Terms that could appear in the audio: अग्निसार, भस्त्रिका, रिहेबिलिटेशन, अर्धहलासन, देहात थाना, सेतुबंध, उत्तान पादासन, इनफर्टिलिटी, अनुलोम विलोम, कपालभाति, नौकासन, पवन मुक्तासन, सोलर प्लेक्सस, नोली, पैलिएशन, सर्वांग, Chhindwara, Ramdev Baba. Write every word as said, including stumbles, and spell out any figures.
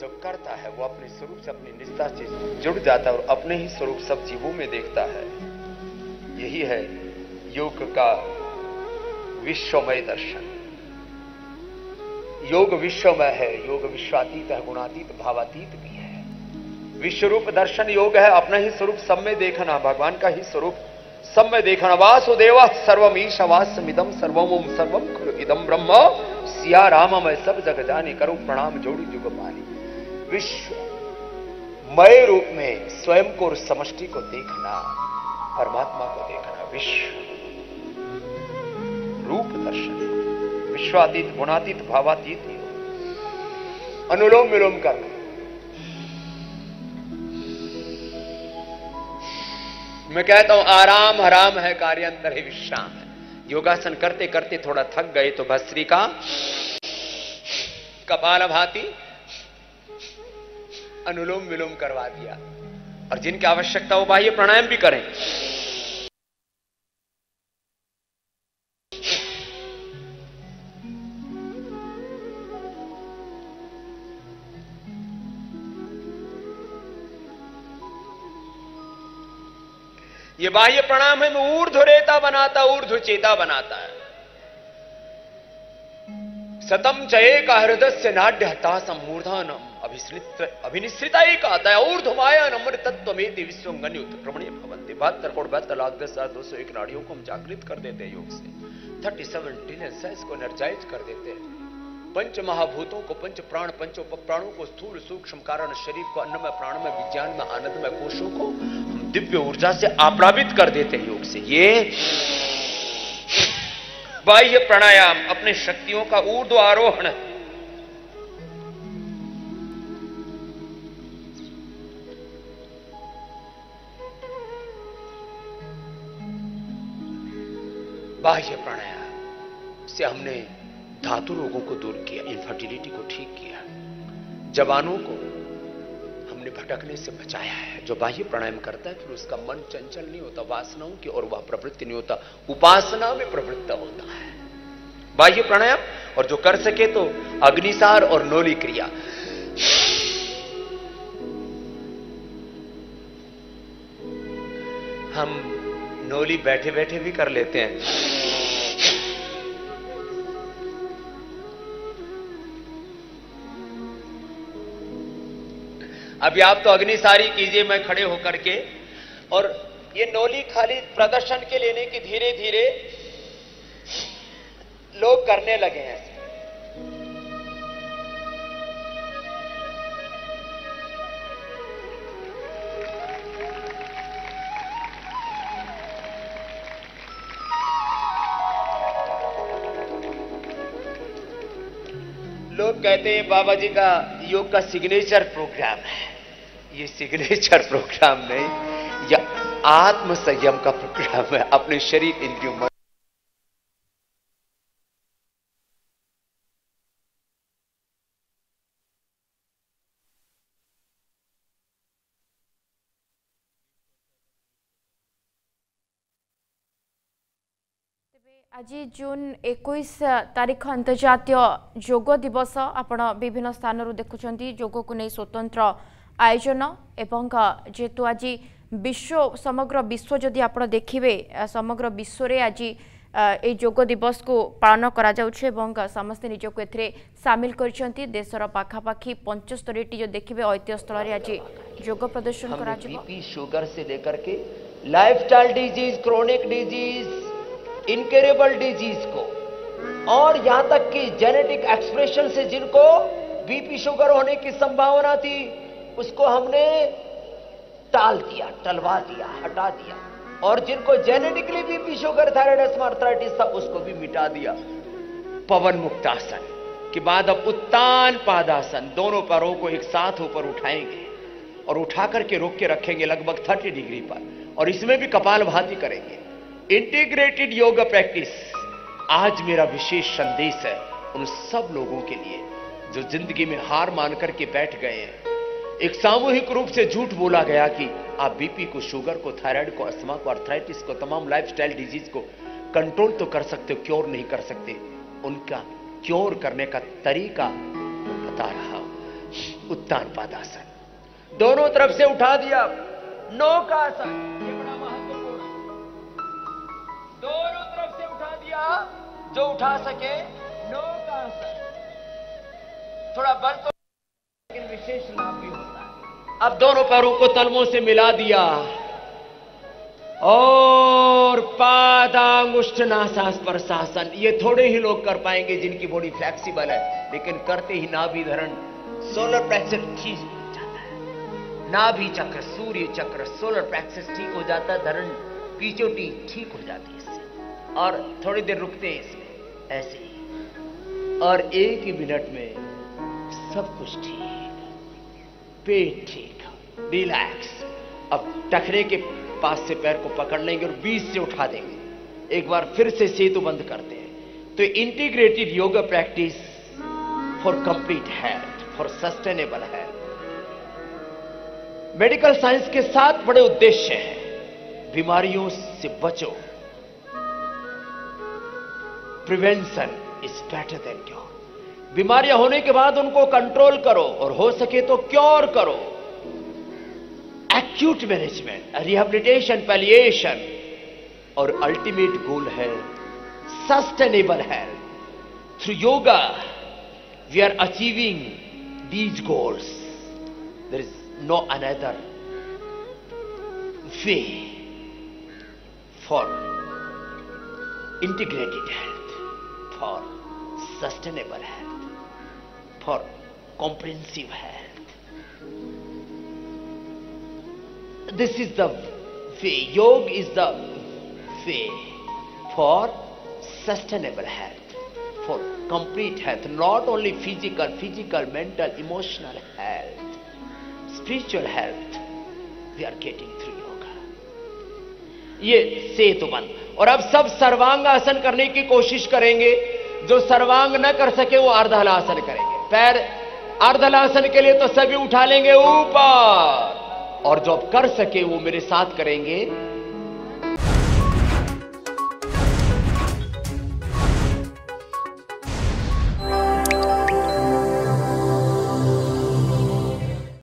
जो करता है वो अपने स्वरूप से, अपनी निष्ठा से जुड़ जाता है और अपने ही स्वरूप सब जीवों में देखता है। यही है योग का विश्वमय दर्शन। योग विश्वमय है, योग विश्वातीत है, गुणातीत भावातीत भी है। विश्वरूप दर्शन योग है, अपना ही स्वरूप सब में देखना, भगवान का ही स्वरूप सब में देखना। वासुदेव सर्वमीश वासमिदम सर्वम सर्वम खलु इदम ब्रह्म सिया राम मैं सब जग जाने करूं प्रणाम जोड़ी जुग मानी। विश्वमय रूप में स्वयं को और समष्टि को देखना, परमात्मा को देखना विश्व रूप दर्शन। विश्वातीत गुणातीत भावातीत योग, अनुलोम विलोम करना, मैं कहता हूं आराम हराम है, कार्यांतर है विश्राम है। योगासन करते करते थोड़ा थक गए तो भस्त्रिका, कपालभाति, अनुलोम विलोम करवा दिया। और जिनकी आवश्यकता हो बाह्य प्राणायाम भी करें। ये बाह्य प्रणाम है, मैं ऊर्ध्व रेता बनाता, ऊर्ध्व चेता बनाता है। सतम चये का हृदय नाड्य हता समूर्धानम अभिनिश्रिता एक आता है ऊर्ध्व माया नम्र तत्व में विश्वंगनी उत्क्रमणीय भवंती। बहत्तर करोड़ बहत्तर लाख दस हजार दो सौ एक नाड़ियों को हम जागृत कर देते हैं योग से। थर्टी सेवन ट्रिलियन सेल्स को एनर्जाइज कर देते हैं। पंच महाभूतों को, पंच प्राण, पंचों प्राणों को, स्थूल सूक्ष्म कारण शरीर को, अन्नमय प्राणमय विज्ञानमय आनंदमय कोशों को हम दिव्य ऊर्जा से आप्लावित कर देते हैं योग से। ये बाह्य प्राणायाम अपने शक्तियों का ऊर्ध्व आरोहण है। बाह्य प्राणायाम से हमने धातु रोगों को दूर किया, इनफर्टिलिटी को ठीक किया, जवानों को हमने भटकने से बचाया है। जो बाह्य प्राणायाम करता है फिर उसका मन चंचल नहीं होता वासनाओं की, और वह प्रवृत्ति नहीं होता, उपासना में प्रवृत्त होता है बाह्य प्राणायाम। और जो कर सके तो अग्निसार और नोली क्रिया। हम नोली बैठे बैठे भी कर लेते हैं। अभी आप तो अग्निसारी कीजिए मैं खड़े होकर के, और ये नोली खाली प्रदर्शन के लेने की धीरे धीरे लोग करने लगे हैं। लोग कहते हैं बाबा जी का योग का सिग्नेचर प्रोग्राम है। ये सिग्नेचर प्रोग्राम नहीं, यह आत्म संयम का प्रोग्राम है। अपने शरीर इंद्रियों मन आज जून इक्कीस तारीख अंतर्जातीय योग दिवस। आपण विभिन्न स्थानरू देखुंट योग को नहीं स्वतंत्र आयोजन एवं जेहेतु आज विश्व समग्र विश्व जदि आप देखिए समग्र विश्व में आज ये योग दिवस को पालन करा कर समस्ते निजक ए सामिल कर देशर पाखापाखी पंचस्तरी जो देखिए ऐतिह्य स्थल में आज योग प्रदर्शन कर इनक्यूरेबल डिजीज को, और यहां तक कि जेनेटिक एक्सप्रेशन से जिनको बीपी शुगर होने की संभावना थी उसको हमने टाल दिया, टलवा दिया, हटा दिया। और जिनको genetically BP sugar thyroid asthma arthritis था उसको भी मिटा दिया। पवन मुक्तासन के बाद अब उत्तान पादासन, दोनों पैरों को एक साथ ऊपर उठाएंगे और उठाकर के रोक के रखेंगे लगभग थर्टी डिग्री पर, और इसमें भी कपालभाति करेंगे। इंटीग्रेटेड योगा प्रैक्टिस आज मेरा विशेष संदेश है उन सब लोगों के लिए जो जिंदगी में हार मान करके बैठ गए हैं। एक सामूहिक रूप से झूठ बोला गया कि आप बीपी को, शुगर को, थायराइड को, अस्थमा को, अर्थराइटिस को, तमाम लाइफस्टाइल डिजीज को कंट्रोल तो कर सकते हो, क्योर नहीं कर सकते। उनका क्योर करने का तरीका बता रहा हूं। उत्तान पादासन, दोनों तरफ से उठा दिया। नौकासन, ये बड़ा महत्वपूर्ण है, दोनों तरफ से उठा दिया, जो उठा सके नौकासन। थोड़ा बल तो लेकिन विशेष लाभ भी होता है। अब दोनों पैरों को तलमों से मिला दिया और पादांगुष्ठनासास प्रशासन, ये थोड़े ही लोग कर पाएंगे जिनकी बॉडी फ्लेक्सिबल है, लेकिन करते ही नाभि धरण सोलर प्लेक्सस ठीक हो जाता है। नाभि चक्र, सूर्य चक्र, सोलर प्लेक्सस ठीक हो जाता है, धरण पीछोटी ठीक हो जाती है इससे। और थोड़ी देर रुकते हैं इसमें ऐसे ही, और एक ही मिनट में सब कुछ ठीक, पेट ठीक, रिलैक्स। अब टखने के पास से पैर को पकड़ लेंगे और बीच से उठा देंगे, एक बार फिर से सेतु बंद करते हैं। तो integrated yoga practice for complete health, for sustainable health. Medical science के सात बड़े उद्देश्य हैं। बीमारियों से बचो, prevention is better than cure. बीमारियां होने के बाद उनको कंट्रोल करो और हो सके तो क्योर करो। एक्यूट मैनेजमेंट, रिहेबिलिटेशन, पैलिएशन, और अल्टीमेट गोल है sustainable health. Through yoga we are achieving these goals, there is no another way for integrated health, for sustainable health, for comprehensive health. This is the way. Yoga is the way for sustainable health, for complete health, not only physical, physical, mental, emotional health, spiritual health. We are getting through yoga. ये सेतुबंध। और अब सब सर्वांग आसन करने की कोशिश करेंगे। जो सर्वांग न कर सके वो अर्धहलासन करेंगे। पैर अर्धहलासन के लिए तो सभी उठा लेंगे ऊपर, और जो आप कर सके वो मेरे साथ करेंगे।